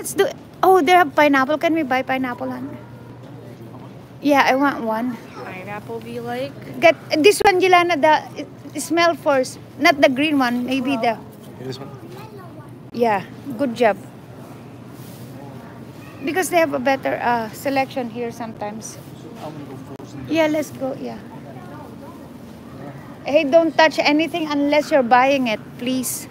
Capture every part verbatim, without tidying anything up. Let's do it. Oh, they have pineapple. Can we buy pineapple? Hun? Yeah, I want one. Pineapple be like? Get this one, Jilana. The it, smell first. Not the green one. Maybe the... Yeah, this one. Yeah, good job. Because they have a better uh, selection here sometimes. Yeah, let's go. Yeah. Hey, don't touch anything unless you're buying it, please.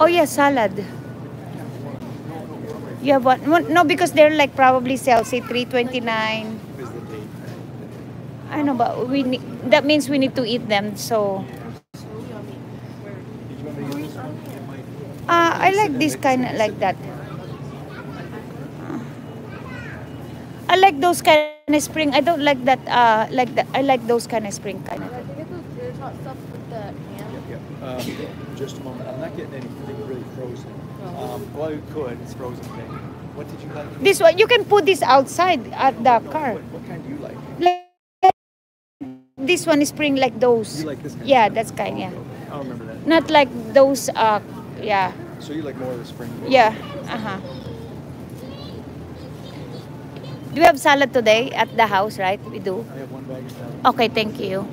Oh yeah, salad. Yeah, but no, because they're like probably sell say three twenty-nine. I know, but we need, that means we need to eat them. So, uh, I like this kind of like that. I like those kind of spring. I don't like that. Uh, like that. I like those kind of spring kind of. Um, just a moment. I'm not getting anything really frozen. Um, well, you could. It's frozen. Thing. What did you like? This one. You can put this outside at the no, car. What, what kind do you like? like? This one is spring like those. You like this kind? Yeah, of that's kind. Yeah. I remember that. Not like those. Uh, yeah. So you like more of the spring? Yeah. Uh huh. Do you have salad today at the house? Right? We do. I have one bag of salad. Okay. Thank you.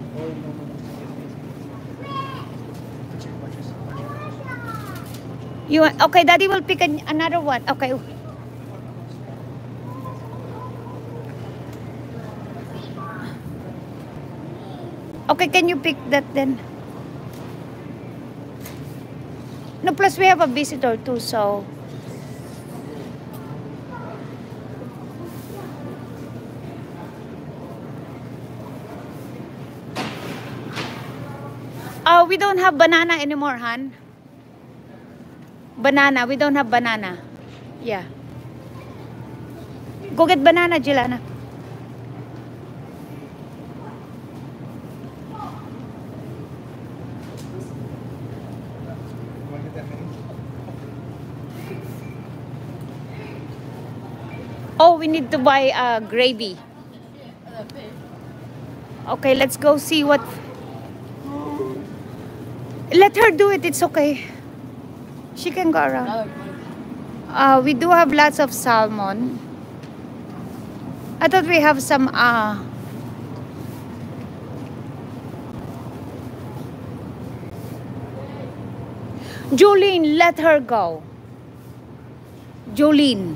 You want, okay, Daddy will pick an, another one. Okay. Okay, can you pick that then? No, plus we have a visitor too, so. Oh, we don't have banana anymore, Han. Banana. We don't have banana. Yeah. Go get banana, Jilana. Oh, we need to buy uh, gravy. Okay, let's go see what... Let her do it. It's okay. She can go around. Uh, we do have lots of salmon. I thought we have some. Uh... Jolene, let her go. Jolene.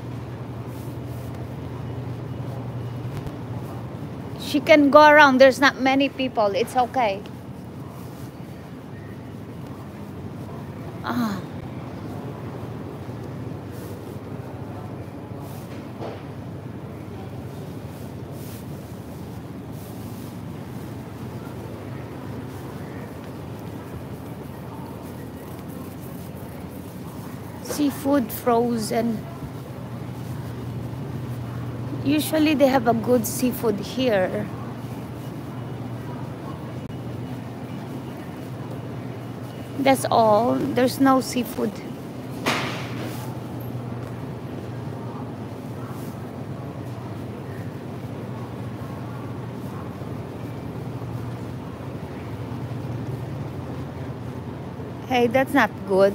She can go around. There's not many people. It's okay. Ah. Uh. Seafood frozen. Usually they have a good seafood here. That's all. There's no seafood. Hey, that's not good.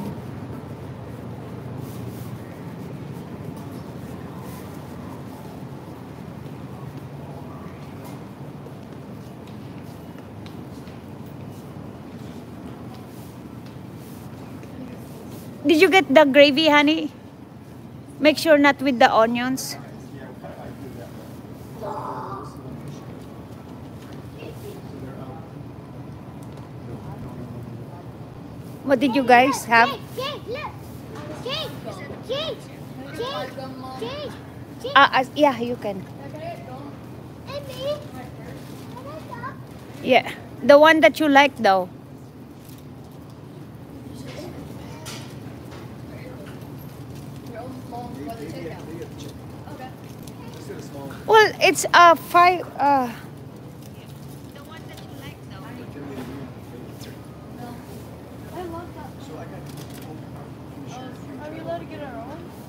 Did you get the gravy, honey? Make sure not with the onions. What did you guys have? Ah, uh, yeah, you can. Yeah, the one that you like, though. Well, it's uh five uh the one that you like though. No. I love that. So I got Are we allowed to get our own?